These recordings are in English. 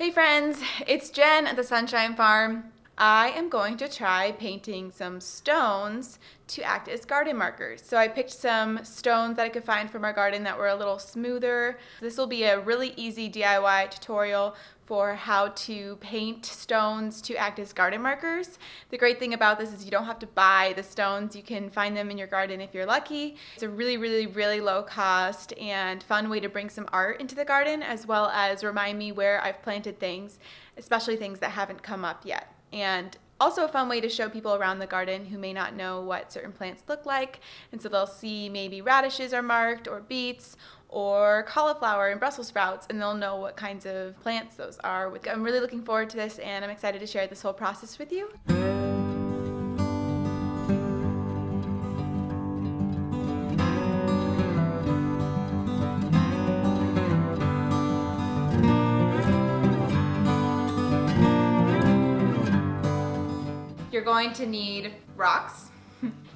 Hey friends, it's Jen at the Sunshine Farm. I am going to try painting some stones to act as garden markers. So I picked some stones that I could find from our garden that were a little smoother. This will be a really easy DIY tutorial for how to paint stones to act as garden markers. The great thing about this is you don't have to buy the stones. You can find them in your garden if you're lucky. It's a really, really, really low cost and fun way to bring some art into the garden, as well as remind me where I've planted things, especially things that haven't come up yet. And also a fun way to show people around the garden who may not know what certain plants look like. And so they'll see maybe radishes are marked, or beets, or cauliflower and Brussels sprouts, and they'll know what kinds of plants those are. I'm really looking forward to this, and I'm excited to share this whole process with you. You're going to need rocks.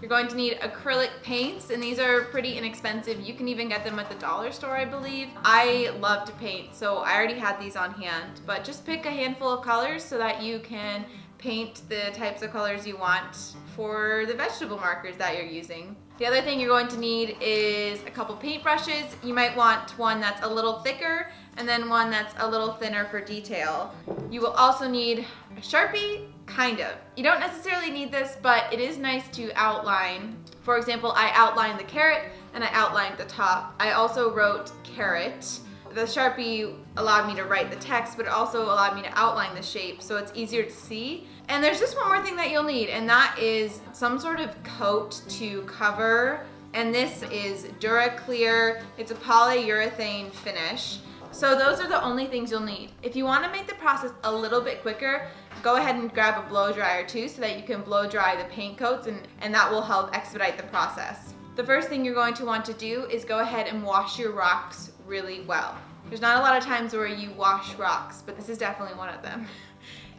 You're going to need acrylic paints, and these are pretty inexpensive. You can even get them at the dollar store, I believe. I love to paint, so I already had these on hand, but just pick a handful of colors so that you can paint the types of colors you want for the vegetable markers that you're using. The other thing you're going to need is a couple paint brushes. You might want one that's a little thicker and then one that's a little thinner for detail. You will also need a Sharpie, kind of. You don't necessarily need this, but it is nice to outline. For example, I outlined the carrot and I outlined the top. I also wrote carrot. The Sharpie allowed me to write the text, but it also allowed me to outline the shape, so it's easier to see. And there's just one more thing that you'll need, and that is some sort of coat to cover. And this is DuraClear. It's a polyurethane finish. So those are the only things you'll need. If you want to make the process a little bit quicker, go ahead and grab a blow dryer too, so that you can blow dry the paint coats, and that will help expedite the process. The first thing you're going to want to do is go ahead and wash your rocks really well. There's not a lot of times where you wash rocks, but this is definitely one of them.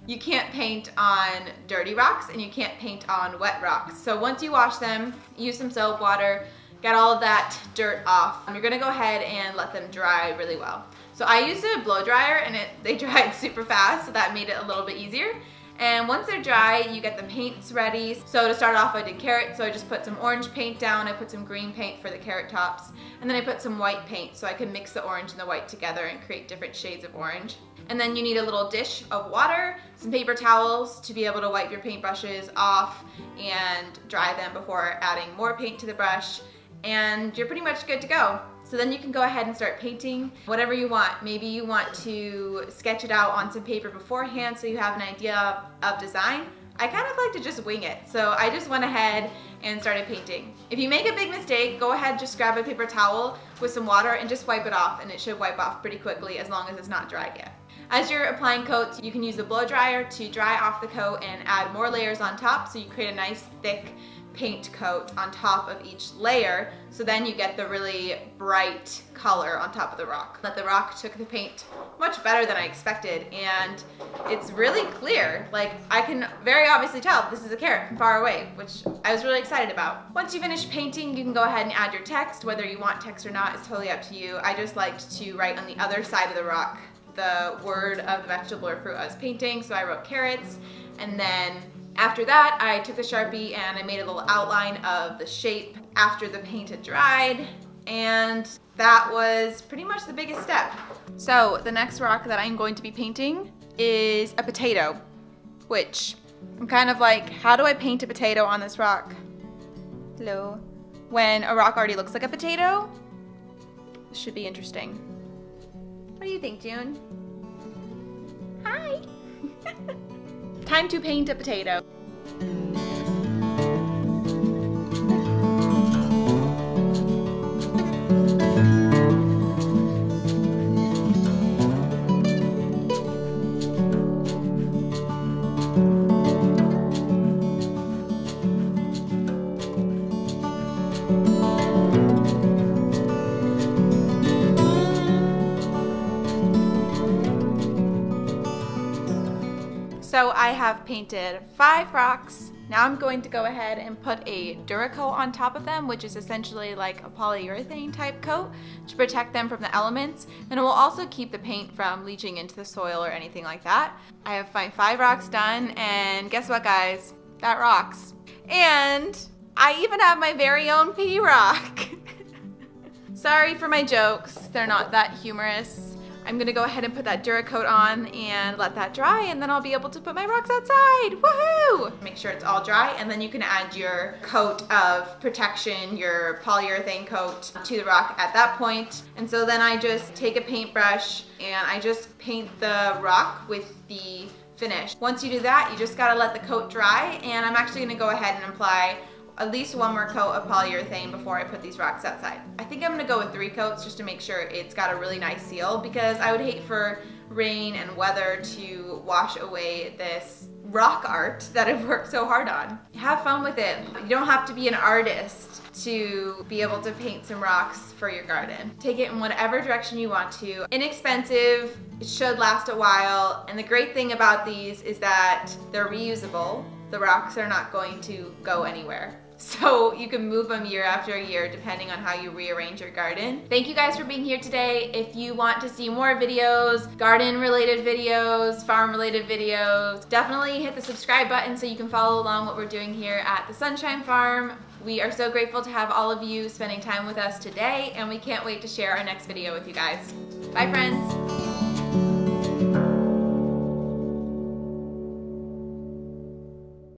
You can't paint on dirty rocks, and you can't paint on wet rocks. So once you wash them, use some soap, water, get all of that dirt off. You're gonna go ahead and let them dry really well. So I used a blow dryer, and they dried super fast, so that made it a little bit easier. And once they're dry, you get the paints ready. So to start off, I did carrot, so I just put some orange paint down. I put some green paint for the carrot tops, and then I put some white paint so I could mix the orange and the white together and create different shades of orange. And then you need a little dish of water, some paper towels to be able to wipe your paintbrushes off and dry them before adding more paint to the brush, and you're pretty much good to go. So then you can go ahead and start painting whatever you want. Maybe you want to sketch it out on some paper beforehand so you have an idea of design. I kind of like to just wing it, so I just went ahead and started painting. If you make a big mistake, go ahead, just grab a paper towel with some water and just wipe it off, and it should wipe off pretty quickly as long as it's not dried yet. As you're applying coats, you can use the blow dryer to dry off the coat and add more layers on top, so you create a nice thick paint coat on top of each layer, so then you get the really bright color on top of the rock. But the rock took the paint much better than I expected, and it's really clear. Like, I can very obviously tell this is a carrot from far away, which I was really excited about. Once you finish painting, you can go ahead and add your text. Whether you want text or not is totally up to you. I just liked to write on the other side of the rock the word of the vegetable or fruit I was painting, so I wrote carrots, and then after that, I took the Sharpie and I made a little outline of the shape after the paint had dried, and that was pretty much the biggest step. So the next rock that I'm going to be painting is a potato, which I'm kind of like, how do I paint a potato on this rock? Hello. When a rock already looks like a potato? This should be interesting. What do you think, June? Hi. Time to paint a potato. So I have painted 5 rocks. Now I'm going to go ahead and put a Duracoat on top of them, which is essentially like a polyurethane type coat to protect them from the elements, and it will also keep the paint from leaching into the soil or anything like that. I have my 5 rocks done, and guess what, guys? That rocks. And I even have my very own pea rock. Sorry for my jokes, they're not that humorous. I'm gonna go ahead and put that Duracoat on and let that dry, and then I'll be able to put my rocks outside. Woohoo! Make sure it's all dry, and then you can add your coat of protection, your polyurethane coat, to the rock at that point. And so then I just take a paintbrush and I just paint the rock with the finish. Once you do that, you just gotta let the coat dry, and I'm actually gonna go ahead and apply at least one more coat of polyurethane before I put these rocks outside. I think I'm gonna go with 3 coats just to make sure it's got a really nice seal, because I would hate for rain and weather to wash away this rock art that I've worked so hard on. Have fun with it. You don't have to be an artist to be able to paint some rocks for your garden. Take it in whatever direction you want to. Inexpensive, it should last a while, and the great thing about these is that they're reusable. The rocks are not going to go anywhere. So you can move them year after year depending on how you rearrange your garden. Thank you guys for being here today. If you want to see more videos, garden related videos, farm related videos, definitely hit the subscribe button so you can follow along what we're doing here at the Sunshine Farm. We are so grateful to have all of you spending time with us today, and we can't wait to share our next video with you guys. Bye friends.